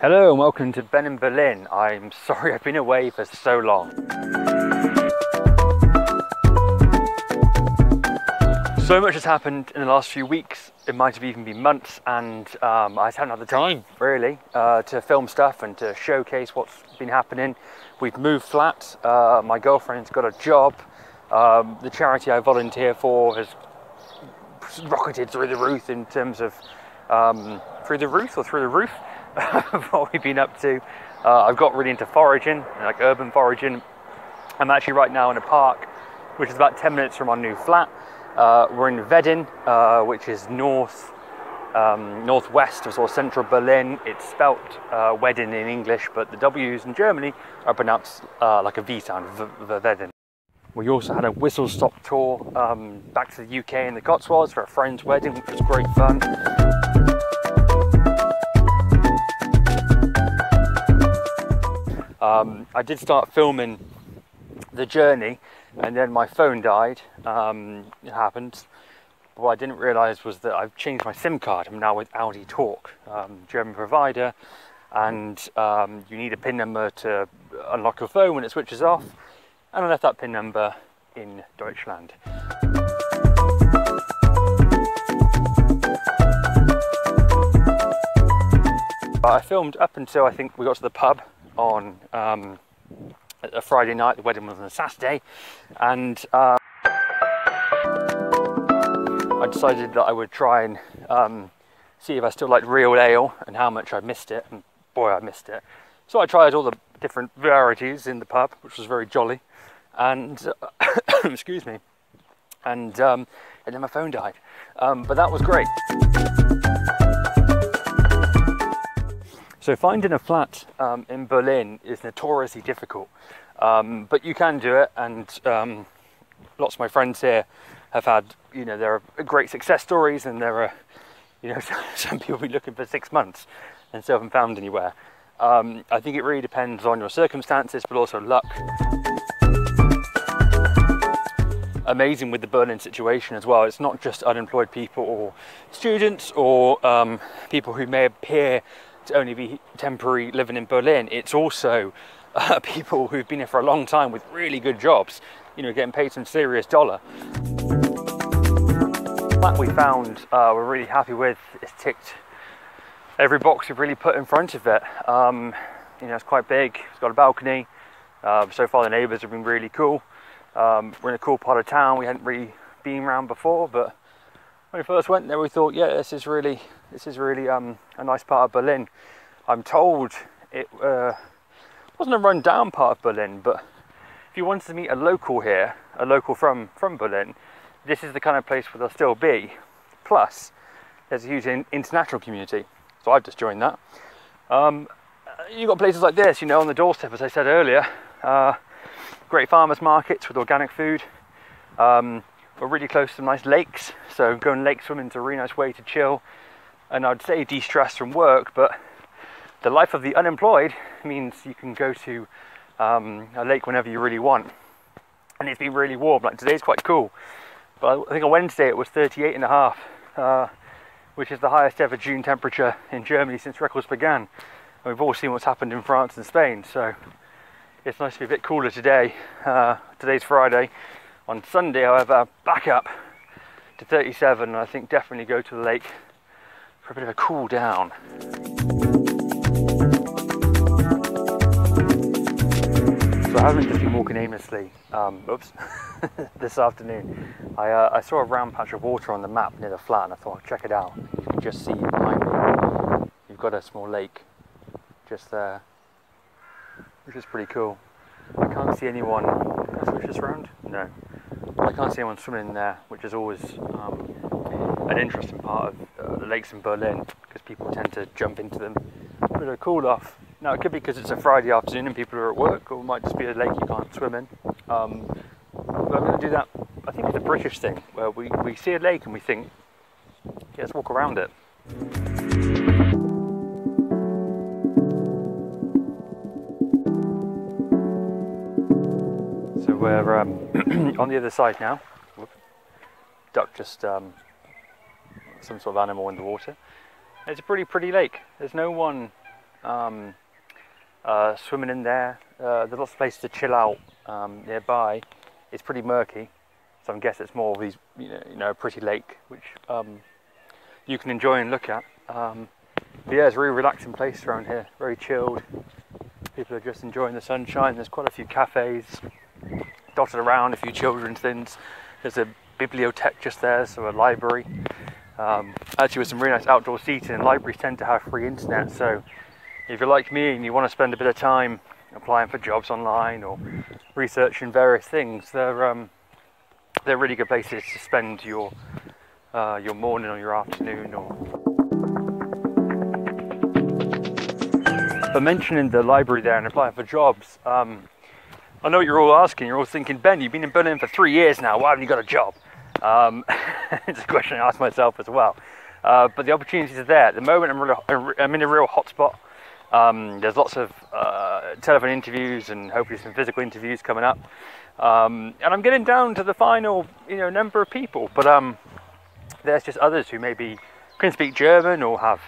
Hello and welcome to Ben in Berlin. I'm sorry I've been away for so long. So much has happened in the last few weeks, it might have even been months, and I haven't had the time really to film stuff and to showcase what's been happening. We've moved flats, my girlfriend's got a job, the charity I volunteer for has rocketed through the roof in terms of through the roof what we've been up to. I've got really into foraging, like urban foraging. I'm actually right now in a park which is about 10 minutes from our new flat. We're in Wedding, which is northwest of sort of central Berlin. It's spelt Wedding in English, but the W's in Germany are pronounced like a V sound, Wedding. We also had a whistle-stop tour back to the UK in the Cotswolds for a friend's wedding, which was great fun. I did start filming the journey and then my phone died. It happened. What I didn't realise was that I've changed my SIM card. I'm now with Audi Talk, German provider, and you need a PIN number to unlock your phone when it switches off, and I left that PIN number in Deutschland. I filmed up until I think we got to the pub on a Friday night. The wedding was on a Saturday, and I decided that I would try and see if I still liked real ale and how much I missed it, and boy I missed it. So I tried all the different varieties in the pub, which was very jolly, and excuse me, and then my phone died, but that was great. So finding a flat in Berlin is notoriously difficult, but you can do it, and lots of my friends here have had, you know, there are great success stories, and there are, you know, some people be looking for 6 months and still haven't found anywhere. I think it really depends on your circumstances, but also luck. Amazing with the Berlin situation as well, it's not just unemployed people or students or people who may appear only be temporary living in Berlin. It's also people who've been here for a long time with really good jobs, you know, getting paid some serious dollar. The flat we found, we're really happy with. It's ticked every box we've really put in front of it. You know, it's quite big, it's got a balcony. So far the neighbours have been really cool. We're in a cool part of town we hadn't really been around before, but when we first went there we thought, yeah, this is really a nice part of Berlin. I'm told it wasn't a run down part of Berlin, but if you wanted to meet a local here, a local from Berlin, this is the kind of place where they'll still be. Plus there's a huge international community, so I've just joined that. You've got places like this, you know, on the doorstep, as I said earlier, great farmers markets with organic food. We're really close to nice lakes, so going lake swimming is a really nice way to chill, and I'd say de-stress from work, but the life of the unemployed means you can go to a lake whenever you really want. And it's been really warm, like today's quite cool, but I think on Wednesday it was 38.5, which is the highest ever June temperature in Germany since records began, and we've all seen what's happened in France and Spain, so it's nice to be a bit cooler today. Today's Friday. On Sunday, however, back up to 37, and I think definitely go to the lake for a bit of a cool down. So I haven't just been walking aimlessly, oops, this afternoon. I saw a round patch of water on the map near the flat, and I thought I'd check it out. You can just see behind me, you've got a small lake just there, which is pretty cool. I can't see anyone, can I switch this round? No. I can't see anyone swimming in there, which is always an interesting part of the lakes in Berlin, because people tend to jump into them a bit of a cool off. Now it could be because it's a Friday afternoon and people are at work, or it might just be a lake you can't swim in. But I'm going to do that, I think it's a British thing, where we see a lake and we think, yeah, let's walk around it. We're on the other side now. Whoop. Duck just some sort of animal in the water. It's a pretty pretty lake. There's no one swimming in there. There's lots of places to chill out nearby. It's pretty murky, so I guess it's more of these, you know, pretty lake, which you can enjoy and look at. But yeah, it's a really relaxing place around here, very chilled. People are just enjoying the sunshine. There's quite a few cafes dotted around, a few children's things. There's a bibliothèque just there, so a library. Actually, with some really nice outdoor seating, and libraries tend to have free internet, so if you're like me and you want to spend a bit of time applying for jobs online or researching various things, they're really good places to spend your morning or your afternoon. But mentioning the library there and applying for jobs, I know what you're all asking. You're all thinking, Ben, you've been in Berlin for 3 years now. Why haven't you got a job? It's a question I ask myself as well. But the opportunities are there. At the moment, I'm in a real hotspot. There's lots of telephone interviews and hopefully some physical interviews coming up. And I'm getting down to the final, number of people. But there's just others who maybe can speak German or have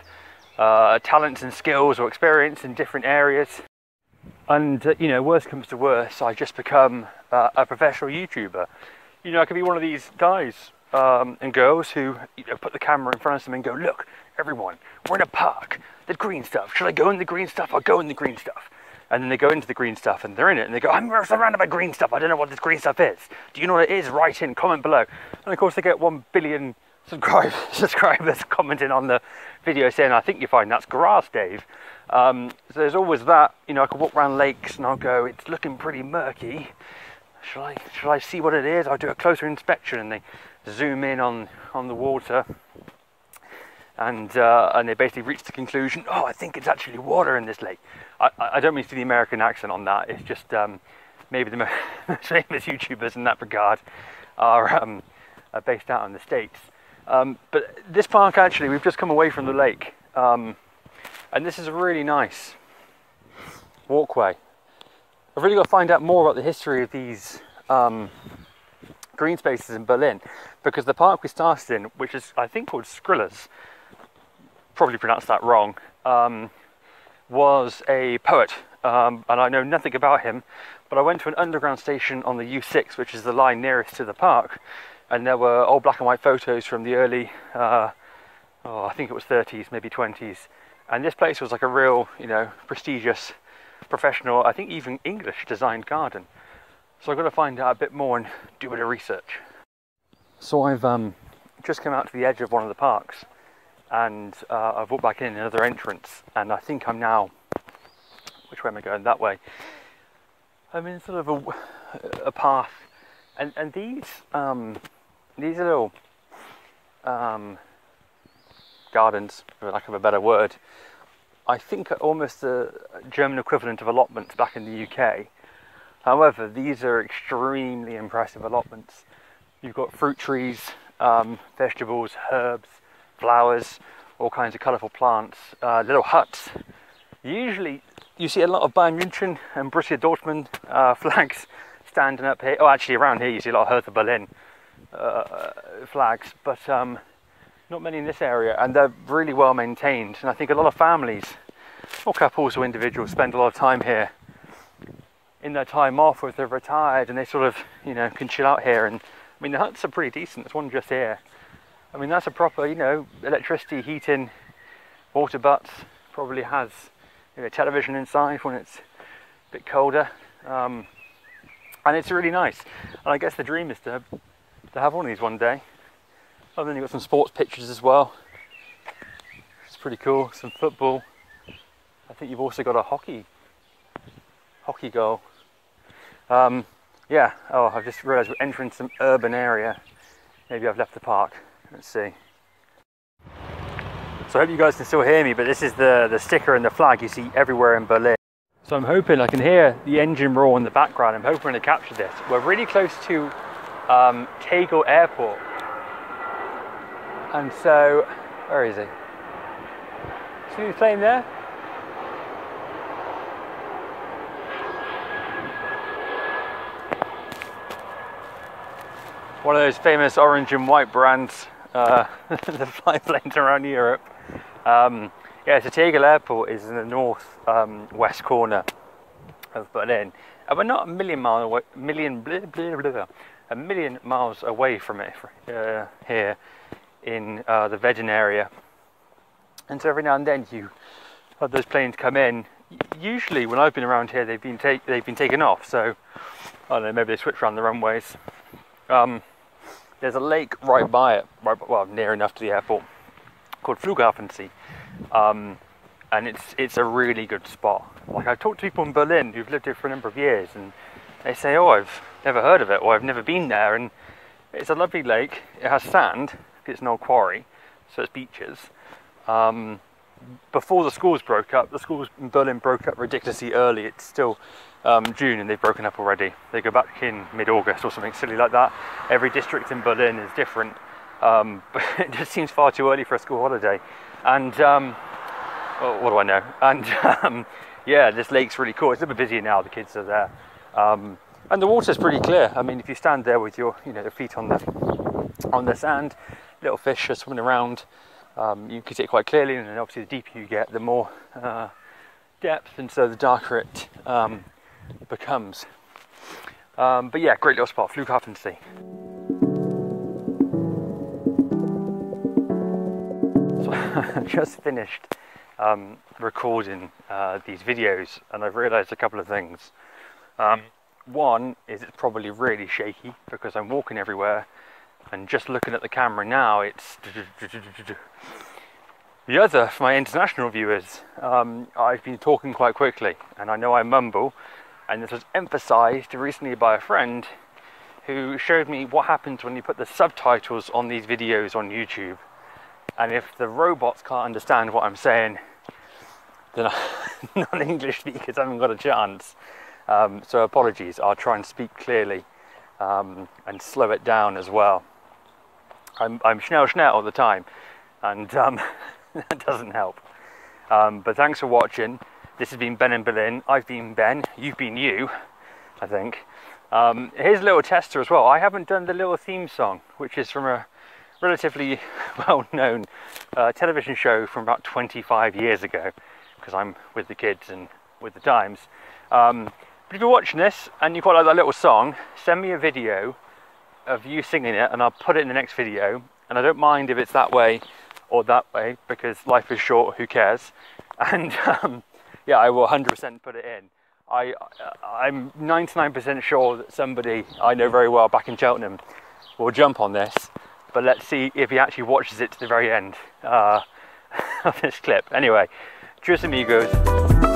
talents and skills or experience in different areas. And, worse comes to worse, I just become a professional YouTuber. I could be one of these guys and girls who put the camera in front of them and go, look, everyone, we're in a park, the green stuff. Should I go in the green stuff? I'll go in the green stuff. And then they go into the green stuff and they're in it and they go, I'm surrounded by green stuff. I don't know what this green stuff is. Do you know what it is? Write in, comment below. And of course they get 1 billion subscribers commenting on the video saying, I think you find that's grass, Dave. So there's always that. I could walk around lakes and I'll go, it's looking pretty murky. Shall I see what it is? I'll do a closer inspection, and they zoom in on the water, and they basically reach the conclusion, oh, I think it's actually water in this lake. I don't mean to do the American accent on that. It's just maybe the most famous YouTubers in that regard are based out in the States. But this park, actually, we've just come away from the lake, and this is a really nice walkway. I've really got to find out more about the history of these green spaces in Berlin, because the park we started in, which is I think called Skrillers, probably pronounced that wrong, was a poet, and I know nothing about him, but I went to an underground station on the U6, which is the line nearest to the park, and there were old black and white photos from the early, I think it was 30s, maybe 20s, and this place was like a real, prestigious, professional, I think even English designed garden. So I've got to find out a bit more and do a bit of research. So I've just come out to the edge of one of the parks, and I've walked back in another entrance, and I think I'm now, which way am I going? That way. I'm in sort of a path, and these little gardens, for lack of a better word, I think are almost the German equivalent of allotments back in the UK. However, these are extremely impressive allotments. You've got fruit trees, vegetables, herbs, flowers, all kinds of colourful plants, little huts. Usually you see a lot of Bayern München and Borussia Dortmund flags standing up here. Oh, actually around here you see a lot of Hertha Berlin flags, but not many in this area, and they're really well maintained, and I think a lot of families or couples or individuals spend a lot of time here in their time off, or if they're retired and they sort of can chill out here. And I mean the huts are pretty decent. There's one just here. I mean that's a proper electricity, heating, water butts, probably has television inside when it's a bit colder, and it's really nice, and I guess the dream is to have one of these one day. And then you've got some sports pictures as well. It's pretty cool. Some football. I think you've also got a hockey goal. Yeah. Oh, I've just realised we're entering some urban area. Maybe I've left the park. Let's see. So I hope you guys can still hear me, but this is the sticker and the flag you see everywhere in Berlin. So I'm hoping I can hear the engine roar in the background. I'm hoping to capture this. We're really close to Tegel Airport. And so, where is he? See the plane there? One of those famous orange and white brands that fly planes around Europe. Yeah, so Tegel Airport is in the north west corner of Berlin, and we're not a million miles away from it here in the Wedding area. And so every now and then you have those planes come in. Usually, when I've been around here, they've been taken off. So I don't know, maybe they switch around the runways. There's a lake right by it, well, near enough to the airport, called Flughafensee, and it's a really good spot. Like, I talked to people in Berlin who've lived here for a number of years, and they say, "Oh, I've never heard of it, or I've never been there." And it's a lovely lake. It has sand. It's an old quarry, so it's beaches. Before the schools broke up, the schools in Berlin broke up ridiculously early. It's still June and they've broken up already. They go back in mid-August or something silly like that. Every district in Berlin is different, but it just seems far too early for a school holiday. And well, what do I know? And yeah, this lake's really cool. It's a bit busier now, the kids are there, and the water's pretty clear. I mean, if you stand there with your the feet on the sand, little fish are swimming around. You can see it quite clearly, and obviously the deeper you get, the more depth, and so the darker it becomes. But yeah, great little spot, Flughafensee. So I've just finished recording these videos, and I've realised a couple of things. One is it's probably really shaky because I'm walking everywhere. And just looking at the camera now, it's the other, for my international viewers, I've been talking quite quickly, and I know I mumble, and this was emphasised recently by a friend who showed me what happens when you put the subtitles on these videos on YouTube, and if the robots can't understand what I'm saying, then non-English speakers haven't got a chance. So apologies, I'll try and speak clearly and slow it down as well. I'm schnell all the time, and that doesn't help. But thanks for watching. This has been Ben in Berlin. I've been Ben, you've been you, I think. Here's a little tester as well. I haven't done the little theme song, which is from a relatively well-known television show from about 25 years ago, because I'm with the kids and with the times. But if you're watching this and you quite like that little song, send me a video of you singing it and I'll put it in the next video. And I don't mind if it's that way or that way, because life is short, who cares? And yeah, I will 100% put it in. I'm 99% sure that somebody I know very well back in Cheltenham will jump on this, but let's see if he actually watches it to the very end of this clip. Anyway, cheers amigos.